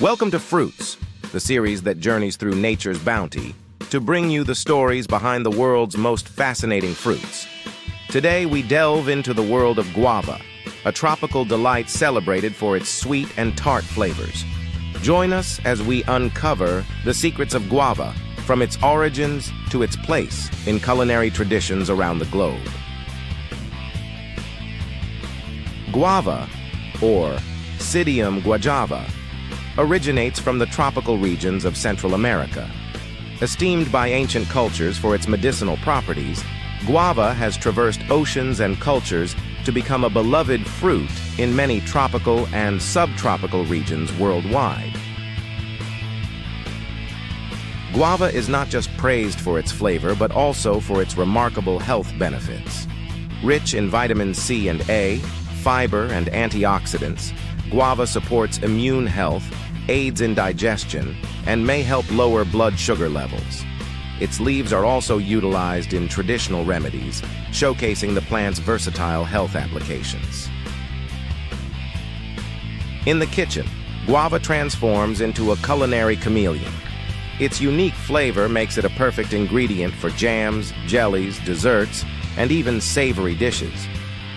Welcome to Fruits, the series that journeys through nature's bounty to bring you the stories behind the world's most fascinating fruits. Today we delve into the world of guava, a tropical delight celebrated for its sweet and tart flavors. Join us as we uncover the secrets of guava, from its origins to its place in culinary traditions around the globe. Guava, or Psidium guajava, originates from the tropical regions of Central America. Esteemed by ancient cultures for its medicinal properties, guava has traversed oceans and cultures to become a beloved fruit in many tropical and subtropical regions worldwide. Guava is not just praised for its flavor, but also for its remarkable health benefits. Rich in vitamin C and A, fiber, and antioxidants, guava supports immune health, aids in digestion, and may help lower blood sugar levels. Its leaves are also utilized in traditional remedies, showcasing the plant's versatile health applications. In the kitchen, guava transforms into a culinary chameleon. Its unique flavor makes it a perfect ingredient for jams, jellies, desserts, and even savory dishes.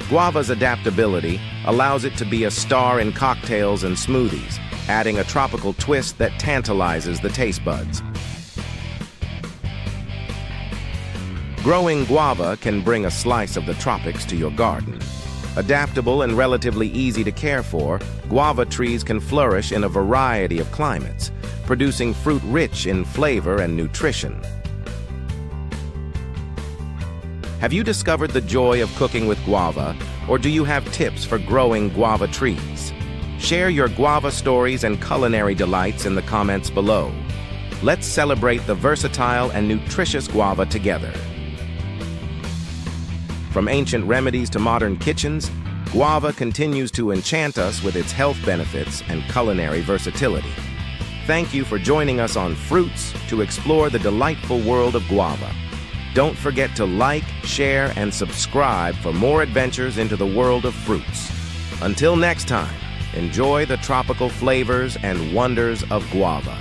Guava's adaptability allows it to be a star in cocktails and smoothies, adding a tropical twist that tantalizes the taste buds. Growing guava can bring a slice of the tropics to your garden. Adaptable and relatively easy to care for, guava trees can flourish in a variety of climates, producing fruit rich in flavor and nutrition. Have you discovered the joy of cooking with guava, or do you have tips for growing guava trees? Share your guava stories and culinary delights in the comments below. Let's celebrate the versatile and nutritious guava together. From ancient remedies to modern kitchens, guava continues to enchant us with its health benefits and culinary versatility. Thank you for joining us on Fruits to explore the delightful world of guava. Don't forget to like, share, and subscribe for more adventures into the world of fruits. Until next time, enjoy the tropical flavors and wonders of guava.